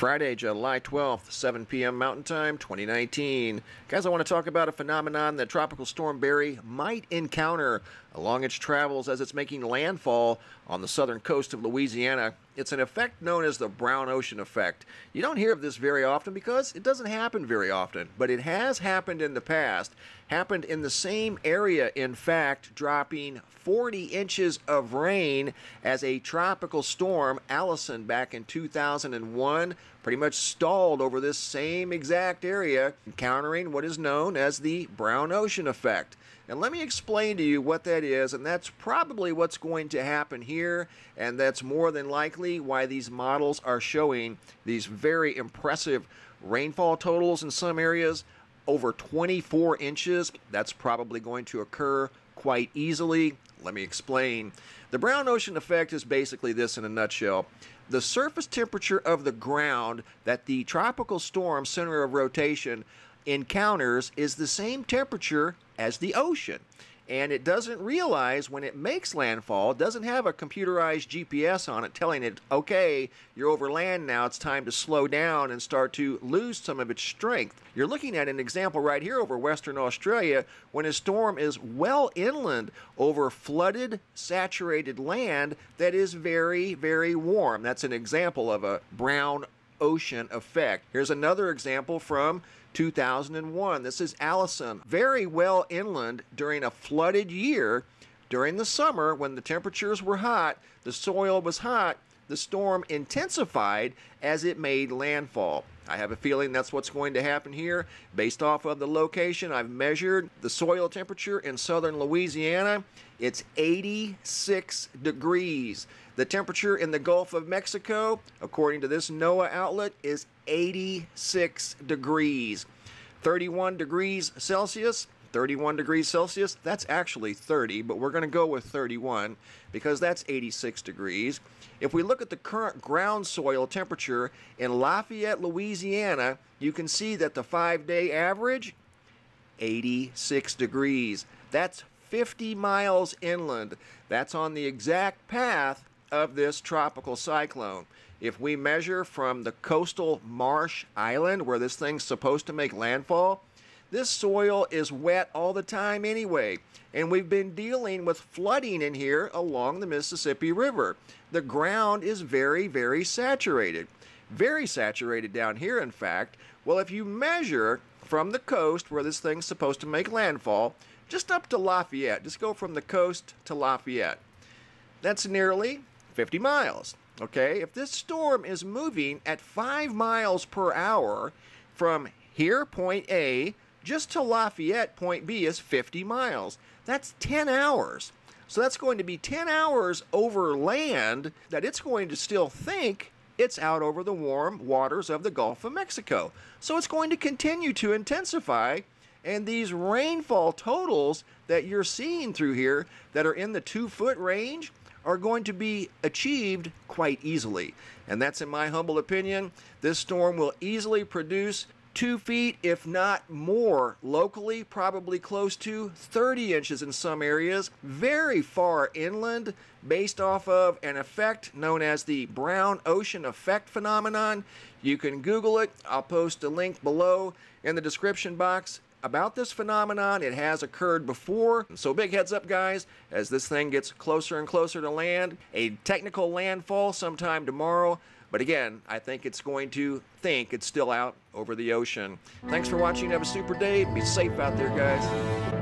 Friday, July 12th, 7 p.m. Mountain Time, 2019. Guys, I want to talk about a phenomenon that Tropical Storm Barry might encounter along its travels as it's making landfall on the southern coast of Louisiana. It's an effect known as the Brown Ocean Effect. You don't hear of this very often because it doesn't happen very often, but it has happened in the past. Happened in the same area, in fact, dropping 40 inches of rain as a tropical storm, Allison, back in 2001. Pretty much stalled over this same exact area, encountering what is known as the Brown Ocean Effect. And let me explain to you what that is, and that's probably what's going to happen here, and that's more than likely why these models are showing these very impressive rainfall totals in some areas, over 24 inches. That's probably going to occur quite easily. Let me explain. The Brown Ocean Effect is basically this in a nutshell. The surface temperature of the ground that the tropical storm center of rotation encounters is the same temperature as the ocean. And it doesn't realize when it makes landfall, it doesn't have a computerized GPS on it telling it, okay, you're over land now, it's time to slow down and start to lose some of its strength. You're looking at an example right here over Western Australia when a storm is well inland over flooded, saturated land that is very, very warm. That's an example of a Brown Ocean Effect. Here's another example from 2001. This is Allison. Very well inland during a flooded year. During the summer, when the temperatures were hot, the soil was hot, the storm intensified as it made landfall. I have a feeling that's what's going to happen here. Based off of the location, I've measured the soil temperature in southern Louisiana. It's 86 degrees. The temperature in the Gulf of Mexico, according to this NOAA outlet, is 86 degrees. 31 degrees Celsius. 31 degrees Celsius, that's actually 30, but we're going to go with 31 because that's 86 degrees. If we look at the current ground soil temperature in Lafayette, Louisiana, you can see that the 5-day average, 86 degrees. That's 50 miles inland. That's on the exact path of this tropical cyclone. If we measure from the coastal marsh island where this thing's supposed to make landfall, this soil is wet all the time anyway, and we've been dealing with flooding in here along the Mississippi River. The ground is very, very saturated. Very saturated down here, in fact. Well, if you measure from the coast where this thing's supposed to make landfall, just up to Lafayette, just go from the coast to Lafayette. That's nearly 50 miles, okay? If this storm is moving at 5 miles per hour from here, point A, just to Lafayette, point B is 50 miles. That's 10 hours. So that's going to be 10 hours over land that it's going to still think it's out over the warm waters of the Gulf of Mexico. So it's going to continue to intensify. And these rainfall totals that you're seeing through here that are in the 2-foot range are going to be achieved quite easily. And that's, in my humble opinion, this storm will easily produce 2 feet, if not more, locally, probably close to 30 inches in some areas, very far inland, based off of an effect known as the Brown Ocean Effect phenomenon. You can Google it. I'll post a link below in the description box about this phenomenon. It has occurred before. So big heads up, guys, as this thing gets closer and closer to land. A technical landfall sometime tomorrow. But again, I think it's going to think it's still out over the ocean. Thanks for watching. Have a super day. Be safe out there, guys.